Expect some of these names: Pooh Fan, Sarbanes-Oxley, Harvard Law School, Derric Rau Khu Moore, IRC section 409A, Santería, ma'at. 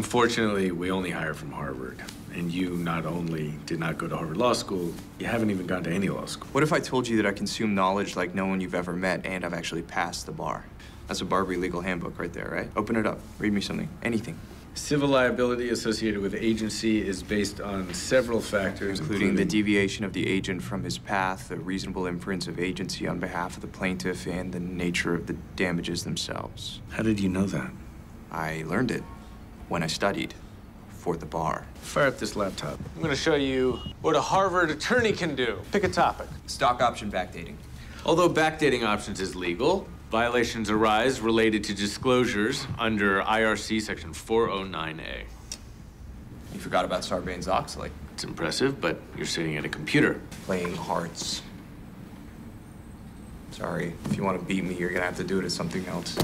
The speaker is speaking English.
Unfortunately, we only hire from Harvard. And you not only did not go to Harvard Law School, you haven't even gone to any law school. What if I told you that I consume knowledge like no one you've ever met and I've actually passed the bar? That's a Barbary legal handbook right there, right? Open it up, read me something, anything. Civil liability associated with agency is based on several factors, including the deviation of the agent from his path, the reasonable inference of agency on behalf of the plaintiff, and the nature of the damages themselves. How did you know that? I learned it when I studied for the bar. Fire up this laptop. I'm gonna show you what a Harvard attorney can do. Pick a topic. Stock option backdating. Although backdating options is legal, violations arise related to disclosures under IRC section 409A. You forgot about Sarbanes-Oxley. It's impressive, but you're sitting at a computer. Playing hearts. Sorry, if you want to beat me, you're gonna have to do it as something else.